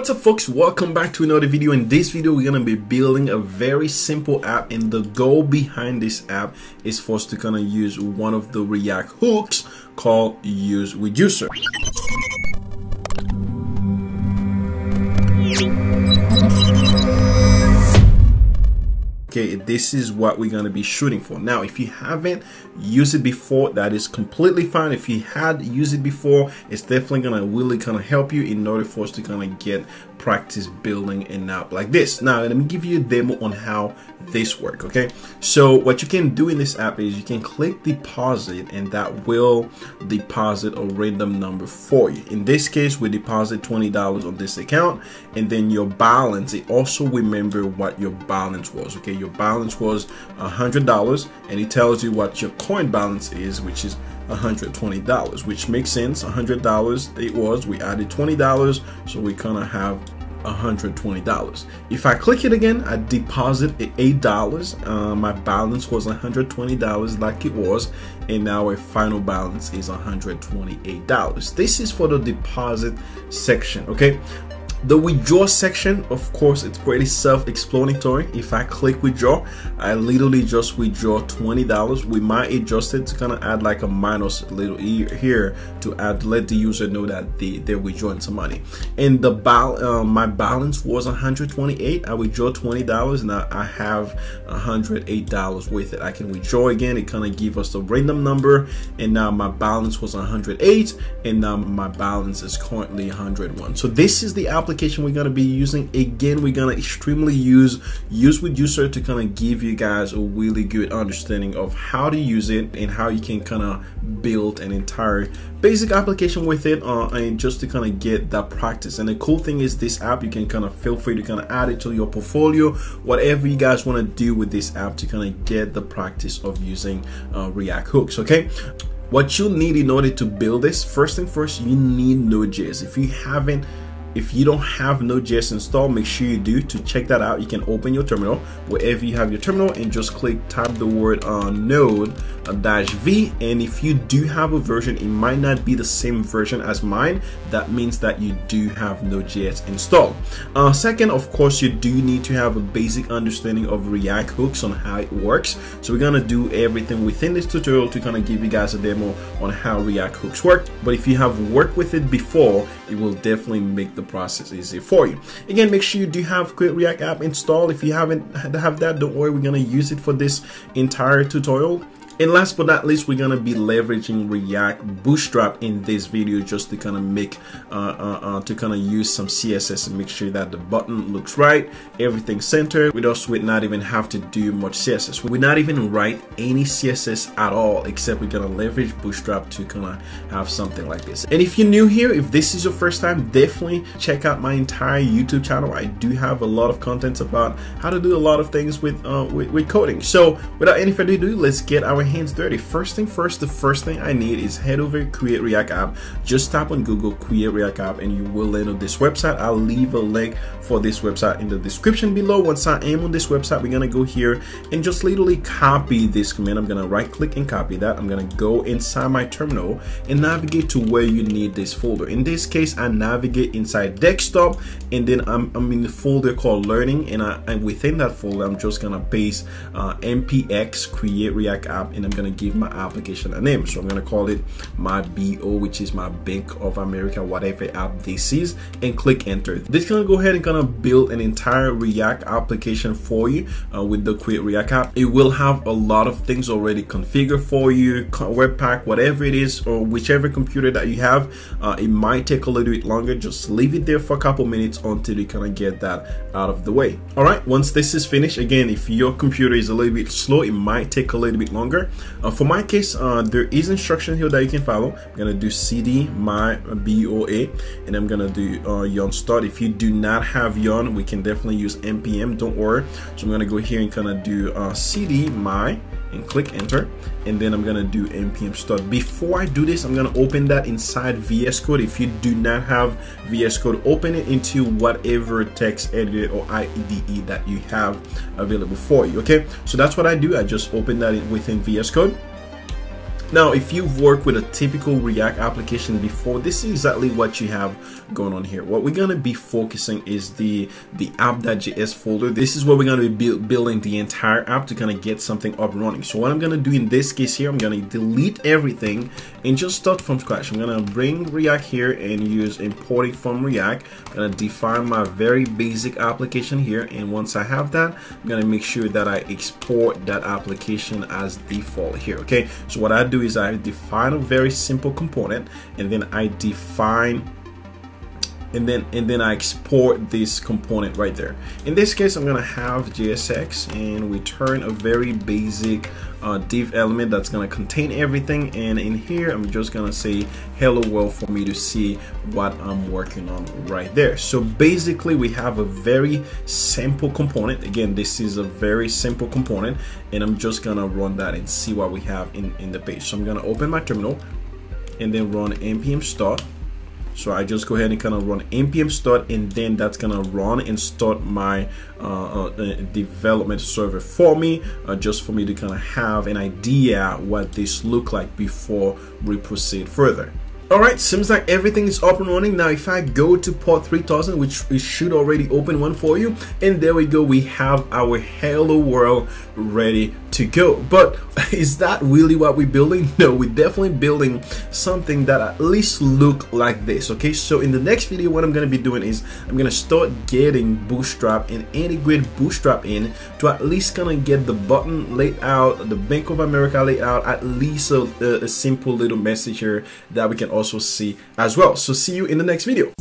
What's up, folks? Welcome back to another video. In this video, we're gonna be building a very simple app, and the goal behind this app is for us to kind of use one of the React hooks called useReducer. Okay, this is what we're going to be shooting for. Now, if you haven't used it before, that is completely fine. If you had used it before, it's definitely going to really kind of help you in order for us to kind of get practice building an app like this. Now, let me give you a demo on how this works, okay? So what you can do in this app is you can click deposit, and that will deposit a random number for you. In this case, we deposit $20 on this account, and then your balance, it also remember what your balance was, okay? Your balance was $100, and it tells you what your coin balance is, which is $120, which makes sense. $100 it was, we added $20, so we kind of have $120. If I click it again, I deposit $8. My balance was $120 like it was, and now our final balance is $128. This is for the deposit section, okay? The withdraw section, of course, it's pretty self-explanatory. If I click withdraw, I literally just withdraw $20. We might adjust it to kind of add like a minus little here to add, let the user know that they're withdrawing some money. And the my balance was $128. I withdraw $20, and I have $108 with it. I can withdraw again. It kind of gives us the random number, and now my balance was $108, and now my balance is currently 101. So this is the application we're going to be using. Again, we're going to extremely use useReducer to kind of give you guys a really good understanding of how to use it and how you can kind of build an entire basic application with it, and just to kind of get that practice. And the cool thing is, this app, you can kind of feel free to kind of add it to your portfolio, whatever you guys want to do with this app to kind of get the practice of using React hooks, okay? What you need in order to build this, first thing first, you need Node.js. If you don't have Node.js installed, make sure you do. To check that out, you can open your terminal, wherever you have your terminal, and just type the word node-v. And if you do have a version, it might not be the same version as mine. That means that you do have Node.js installed. Second, of course, you do need to have a basic understanding of React hooks on how it works. So we're gonna do everything within this tutorial to kind of give you guys a demo on how React hooks work. But if you have worked with it before, it will definitely make the process easy for you. Again, make sure you do have Create React App installed. If you haven't have that, don't worry, we're gonna use it for this entire tutorial. And last but not least, we're gonna be leveraging React Bootstrap in this video, just to kind of make, to kind of use some CSS and make sure that the button looks right, everything's centered. We just would not even have to do much CSS. We would not even write any CSS at all, except we're gonna leverage Bootstrap to kind of have something like this. And if you're new here, if this is your first time, definitely check out my entire YouTube channel. I do have a lot of content about how to do a lot of things with coding. So without any further ado, let's get our hands dirty. First thing first, the first thing I need is head over to Create React App. Just tap on Google Create React App, and you will land on this website. I'll leave a link for this website in the description below. Once I am on this website, we're gonna go here and just literally copy this command. I'm gonna right click and copy that. I'm gonna go inside my terminal and navigate to where you need this folder. In this case, I navigate inside desktop, and then I'm in the folder called learning, and within that folder, I'm just gonna paste npx Create React App, and I'm gonna give my application a name. So I'm gonna call it my BO, which is my Bank of America, whatever app this is, and click enter. This is gonna go ahead and gonna build an entire React application for you with the Create React App. It will have a lot of things already configured for you, Webpack, whatever it is, or whichever computer that you have. It might take a little bit longer. Just leave it there for a couple minutes until you kind of get that out of the way. All right, once this is finished, again, if your computer is a little bit slow, it might take a little bit longer. For my case, there is instruction here that you can follow. I'm gonna do cd my BOA, and I'm gonna do yarn start. If you do not have yarn, we can definitely use npm, don't worry. So I'm gonna go here and kind of do cd my and click enter, and then I'm gonna do npm start. Before I do this, I'm gonna open that inside VS Code. If you do not have VS Code, open it into whatever text editor or IDE that you have available for you, okay? So that's what I do. I just open that within VS Code. Now, if you've worked with a typical React application before, this is exactly what you have going on here. What we're going to be focusing is the app.js folder. This is where we're going to be building the entire app to kind of get something up running. So what I'm going to do in this case here, I'm going to delete everything and just start from scratch. I'm going to bring React here and use import it from React. I'm going to define my very basic application here, and once I have that, I'm going to make sure that I export that application as default here. Okay, so what I do is I define a very simple component, and then I define and then I export this component right there. In this case, I'm gonna have JSX and return a very basic div element that's gonna contain everything. And in here, I'm just gonna say hello world for me to see what I'm working on right there. So basically, we have a very simple component. Again, this is a very simple component, and I'm just gonna run that and see what we have in the page. So I'm gonna open my terminal and then run npm start. So I just go ahead and kind of run npm start, and then that's gonna run and start my development server for me, just for me to kind of have an idea what this look like before we proceed further. Alright, seems like everything is up and running. Now if I go to port 3000, which it should already open one for you, and there we go, we have our hello world ready to go. But is that really what we're building? No, we're definitely building something that at least look like this. Okay, so in the next video, what I'm going to be doing is I'm going to start getting Bootstrap and integrate Bootstrap in to at least kind of get the button laid out, the Bank of America laid out, at least a simple little message here that we can also see as well. So see you in the next video.